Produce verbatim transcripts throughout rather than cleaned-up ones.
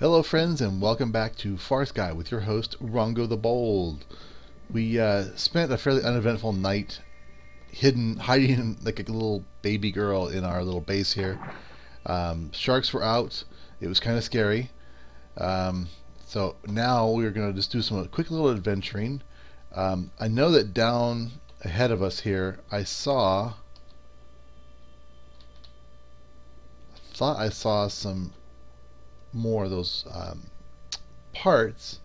Hello friends, and welcome back to Far Sky with your host Rongo the Bold. We uh, spent a fairly uneventful night hidden, hiding like a little baby girl in our little base here. Um, sharks were out. It was kind of scary. Um, so now we're going to just do some quick little adventuring. Um, I know that down ahead of us here I saw... I thought I saw some... more of those um, parts,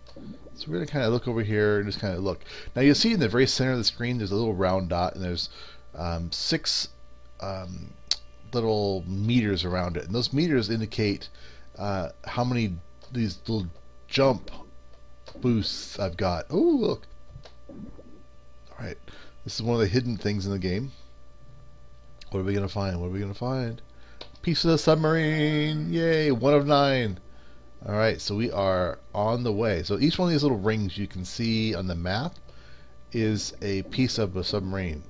so we're gonna kind of look over here and just kind of look. Now you'll see in the very center of the screen there's a little round dot, and there's um, six um, little meters around it, and those meters indicate uh, how many these little jump boosts I've got. Oh, look! All right, this is one of the hidden things in the game. What are we gonna find? What are we gonna find? Piece of the submarine! Yay! One of nine! Alright, so we are on the way. So each one of these little rings you can see on the map is a piece of a submarine.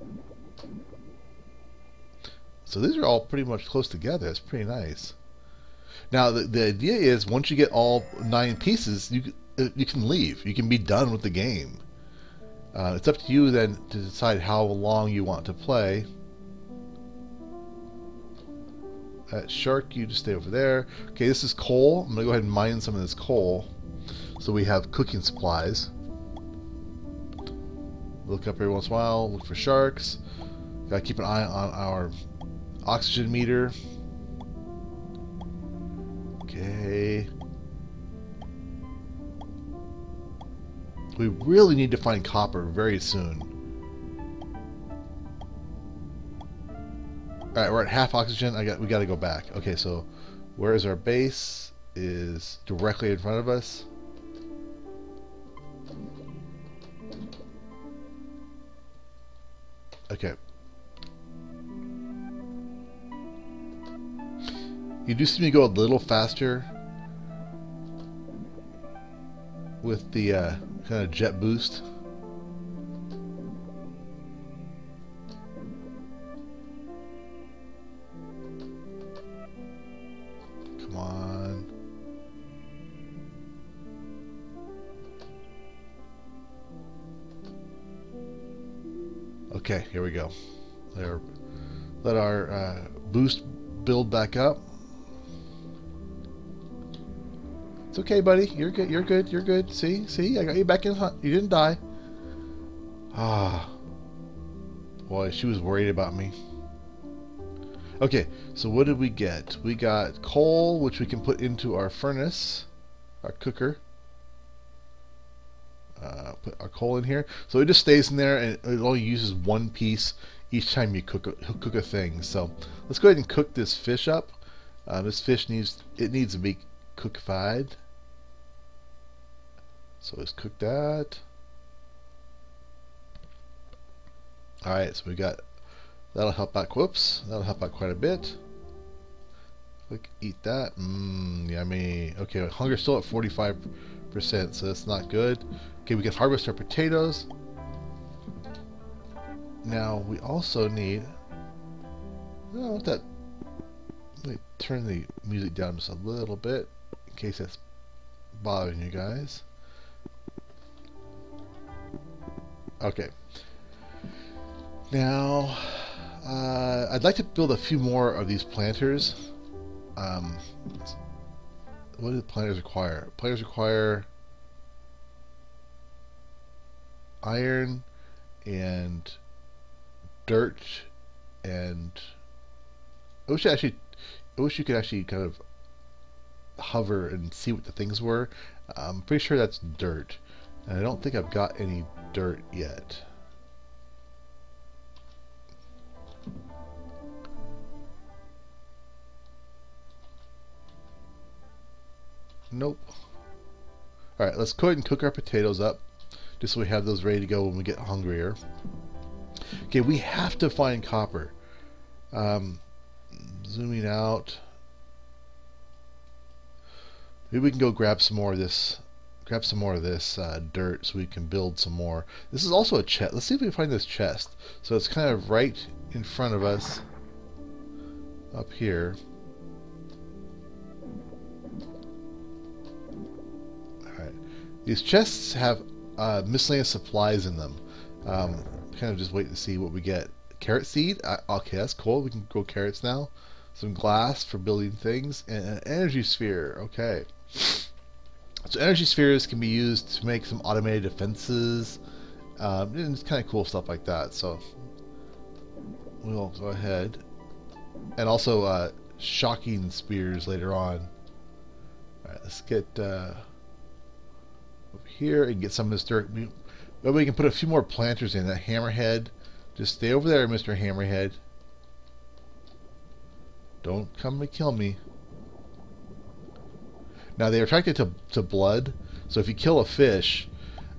So these are all pretty much close together. It's pretty nice. Now the, the idea is once you get all nine pieces, you, you can leave. You can be done with the game. Uh, it's up to you then to decide how long you want to play. That shark, you just stay over there. Okay, this is coal. I'm gonna go ahead and mine some of this coal. So we have cooking supplies. Look up every once in a while, look for sharks. Gotta keep an eye on our oxygen meter. Okay. We really need to find copper very soon. Alright, we're at half oxygen. I got we gotta go back. Okay, so where is our base? Is directly in front of us. Okay. You do see me go a little faster with the uh, kind of jet boost. Okay, here we go. There, let our uh, boost build back up. It's okay, buddy. You're good. You're good. You're good. See, see, I got you back in. You didn't die. Ah, boy, she was worried about me. Okay, so what did we get? We got coal, which we can put into our furnace, our cooker. Uh, put our coal in here, so it just stays in there, and it only uses one piece each time you cook a, cook a thing. So let's go ahead and cook this fish up. Uh, this fish needs it needs to be cookified. So let's cook that. All right, so we got that'll help out. Whoops, that'll help out quite a bit. Click eat that. Mmm, yummy. Okay, hunger's still at forty-five. So that's not good. Okay, we can harvest our potatoes. Now we also need... I don't want that... Let me turn the music down just a little bit in case that's bothering you guys. Okay. Now, uh, I'd like to build a few more of these planters. Um, What do the planters require? Planters require iron and dirt, and I wish I actually, I wish you could actually kind of hover and see what the things were. I'm pretty sure that's dirt, and I don't think I've got any dirt yet. Nope. Alright, let's go ahead and cook our potatoes up just so we have those ready to go when we get hungrier. Okay, we have to find copper. Um, zooming out. Maybe we can go grab some more of this grab some more of this uh, dirt so we can build some more. This is also a chest. Let's see if we can find this chest. So it's kind of right in front of us up here. These chests have uh, miscellaneous supplies in them. Um, kind of just wait to see what we get. Carrot seed? Uh, okay, that's cool. We can grow carrots now. Some glass for building things. And an energy sphere. Okay. So energy spheres can be used to make some automated defenses. Um, and it's kind of cool stuff like that. So we'll go ahead. And also uh, shocking spears later on. Alright, let's get... Uh, over here and get some of this dirt. We, maybe we can put a few more planters in. That hammerhead, just stay over there, Mister Hammerhead. Don't come and kill me. Now they're attracted to to blood, so if you kill a fish,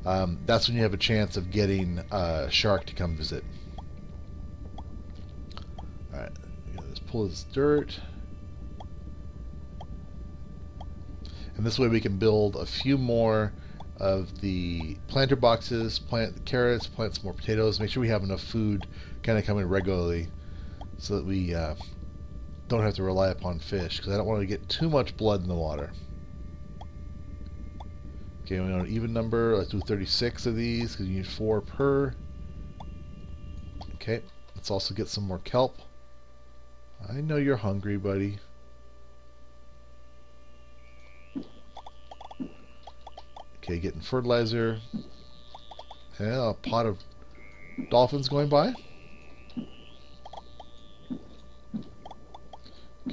um, that's when you have a chance of getting a uh, shark to come visit. All right, let's pull this dirt. And this way we can build a few more of the planter boxes, plant carrots, plant some more potatoes, make sure we have enough food kind of coming regularly so that we uh, don't have to rely upon fish, because I don't want to get too much blood in the water. Okay, we want an even number. Let's do thirty-six of these, because you need four per. Okay, let's also get some more kelp. I know you're hungry, buddy. Okay, getting fertilizer. Yeah, a pot of dolphins going by. Okay,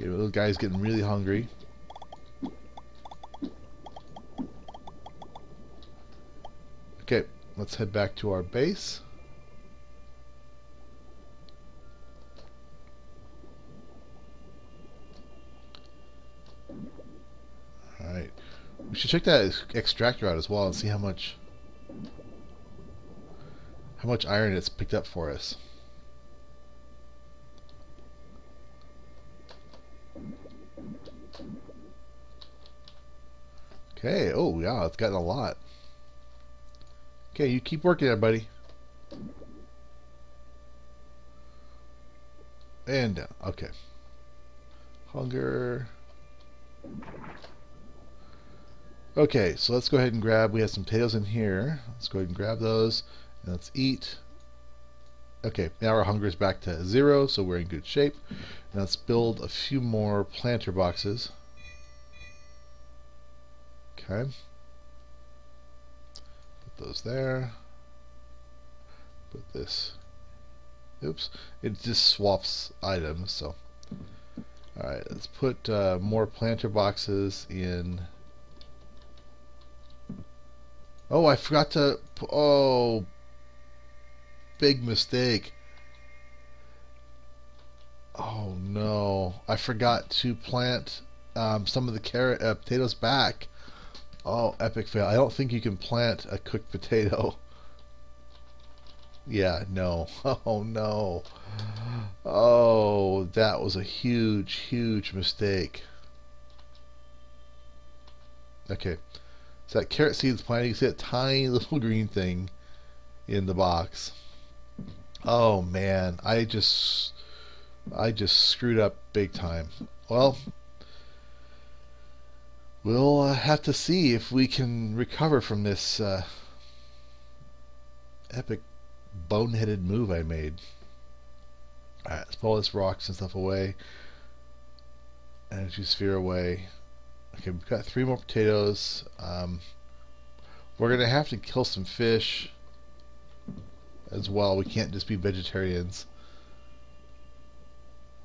well, those guys getting really hungry. Okay, let's head back to our base. All right. We should check that extractor out as well and see how much how much iron it's picked up for us. Okay, oh yeah, it's gotten a lot. Okay, you keep working there, buddy. And down. Okay. Hunger. Okay, so let's go ahead and grab, we have some potatoes in here. Let's go ahead and grab those, and let's eat. Okay, now our hunger is back to zero, so we're in good shape. Now let's build a few more planter boxes. Okay. Put those there. Put this. Oops, it just swaps items, so. Alright, let's put uh, more planter boxes in... Oh, I forgot to... Oh... Big mistake. Oh, no. I forgot to plant um, some of the carrot uh, potatoes back. Oh, epic fail. I don't think you can plant a cooked potato. Yeah, no. Oh, no. Oh, that was a huge, huge mistake. Okay. So that carrot seed's planted. You see that tiny little green thing in the box. Oh man, I just I just screwed up big time. Well, we'll uh, have to see if we can recover from this uh, epic boneheaded move I made. All right, let's pull all this rocks and stuff away. Energy sphere away. Okay, we've got three more potatoes. Um, we're going to have to kill some fish as well. We can't just be vegetarians.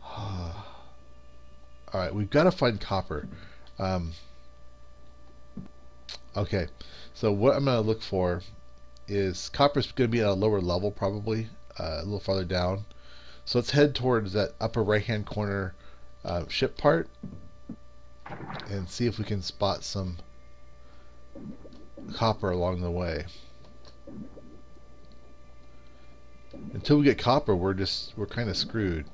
Alright, we've got to find copper. Um, okay, so what I'm going to look for is copper's going to be at a lower level probably, uh, a little farther down. So let's head towards that upper right-hand corner uh, ship part. And see if we can spot some copper along the way. Until we get copper, we're just we're kind of screwed.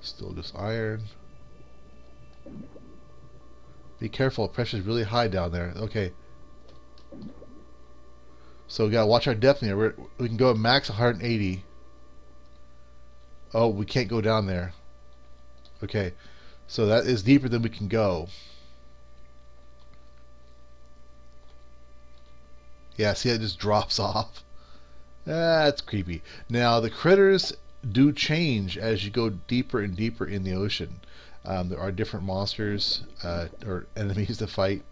Still just iron. Be careful, pressure's really high down there. Okay. So we gotta watch our depth here. We're, we can go at max one hundred eighty. Oh, we can't go down there. Okay, so that is deeper than we can go. Yeah, see, it just drops off. That's creepy. Now, the critters do change as you go deeper and deeper in the ocean. Um, there are different monsters uh, or enemies to fight.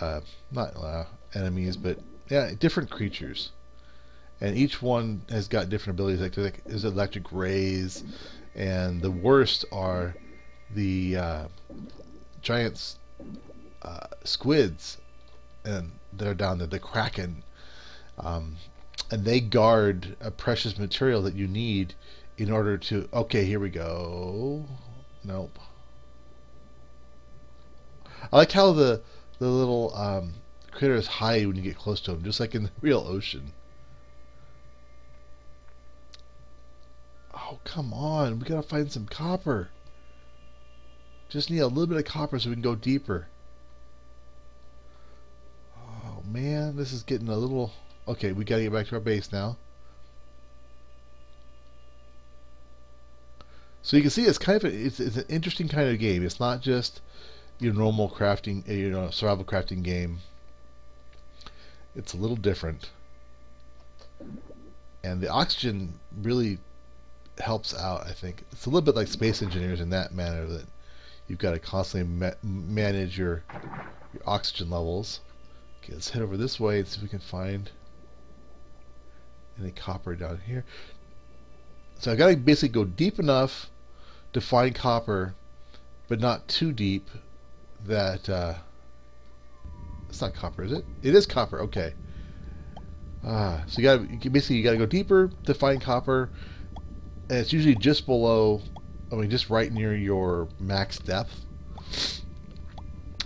Uh, not uh, enemies, but yeah, different creatures. And each one has got different abilities. Like there's, like, there's electric rays, and the worst are the uh, giant uh, squids, and they're down there, the kraken, um, and they guard a precious material that you need in order to. Okay, here we go. Nope. I like how the the little um, critters hide when you get close to them, just like in the real ocean. Oh, come on, we gotta find some copper. Just need a little bit of copper so we can go deeper. Oh man, this is getting a little... Okay, we gotta get back to our base now. So you can see it's kind of a, it's, it's an interesting kind of game. It's not just your normal crafting, you know, survival crafting game. It's a little different, and the oxygen really helps out. I think it's a little bit like Space Engineers in that manner, that you've got to constantly ma manage your, your oxygen levels. Okay, let's head over this way and see if we can find any copper down here. So I've got to basically go deep enough to find copper, but not too deep that uh, it's not copper, is it? It is copper. Okay. Ah, so you got to basically you got to go deeper to find copper. And it's usually just below, I mean, just right near your max depth.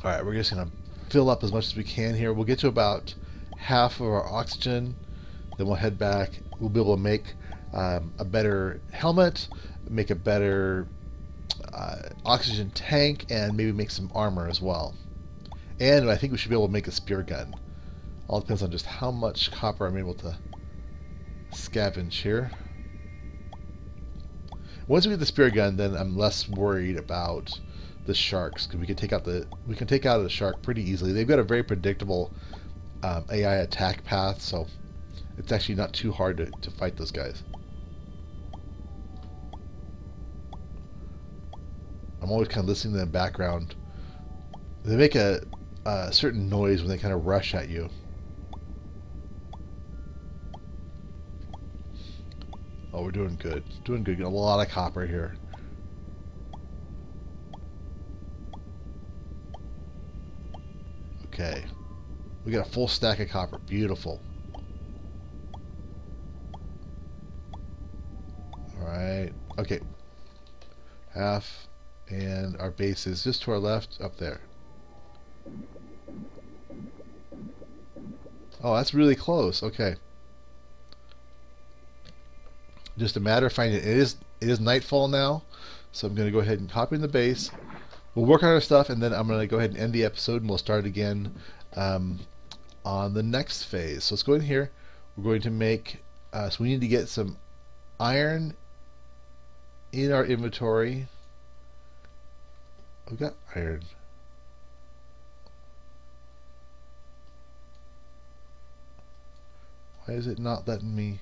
Alright, we're just going to fill up as much as we can here. We'll get to about half of our oxygen, then we'll head back. We'll be able to make um, a better helmet, make a better uh, oxygen tank, and maybe make some armor as well. And I think we should be able to make a spear gun. All depends on just how much copper I'm able to scavenge here. Once we get the spear gun, then I'm less worried about the sharks, because we can take out the we can take out the shark pretty easily. They've got a very predictable um, A I attack path, so it's actually not too hard to, to fight those guys. I'm always kind of listening to them in the background. They make a, a certain noise when they kind of rush at you. Oh, we're doing good. Doing good. Got a lot of copper here. Okay. We got a full stack of copper. Beautiful. Alright. Okay. Half. And our base is just to our left up there. Oh, that's really close. Okay. Just a matter of finding it. It is, it is nightfall now, so I'm going to go ahead and copy in the base. We'll work on our stuff, and then I'm going to go ahead and end the episode, and we'll start again um, on the next phase. So let's go in here. We're going to make, uh, so we need to get some iron in our inventory. We've got iron. Why is it not letting me...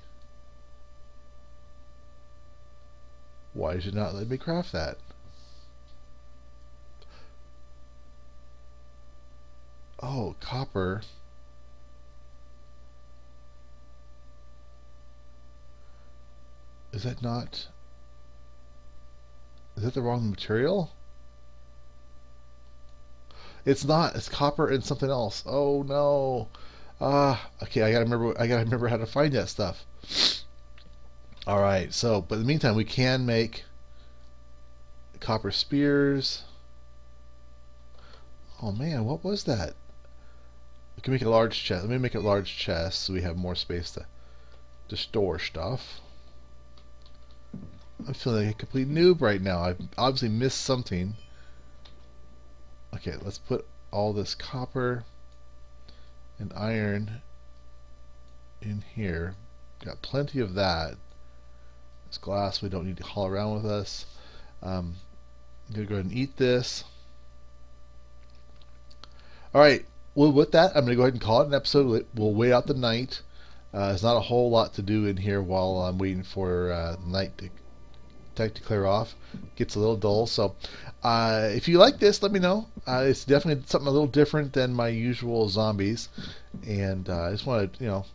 Why is it not letting me craft that? Oh, copper. Is that not... Is that the wrong material? It's not. It's copper and something else. Oh no. Ah, uh, okay, I gotta remember I gotta remember how to find that stuff. Alright, so, but in the meantime, we can make copper spears. Oh man, what was that? We can make a large chest. Let me make a large chest so we have more space to, to store stuff. I'm feeling like a complete noob right now. I've obviously missed something. Okay, let's put all this copper and iron in here. Got plenty of that. It's glass, we don't need to haul around with us. Um, I'm going to go ahead and eat this. Alright, well, with that, I'm going to go ahead and call it an episode. We'll wait out the night. Uh, there's not a whole lot to do in here while I'm waiting for uh, the night to, night to clear off. It gets a little dull, so uh, if you like this, let me know. Uh, it's definitely something a little different than my usual zombies, and uh, I just want to, you know,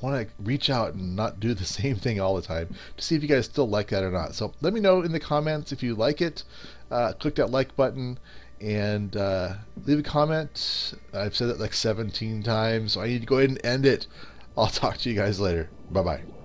want to reach out and not do the same thing all the time to see if you guys still like that or not. So let me know in the comments if you like it. Uh, click that like button and uh, leave a comment. I've said it like seventeen times, so I need to go ahead and end it. I'll talk to you guys later. Bye-bye.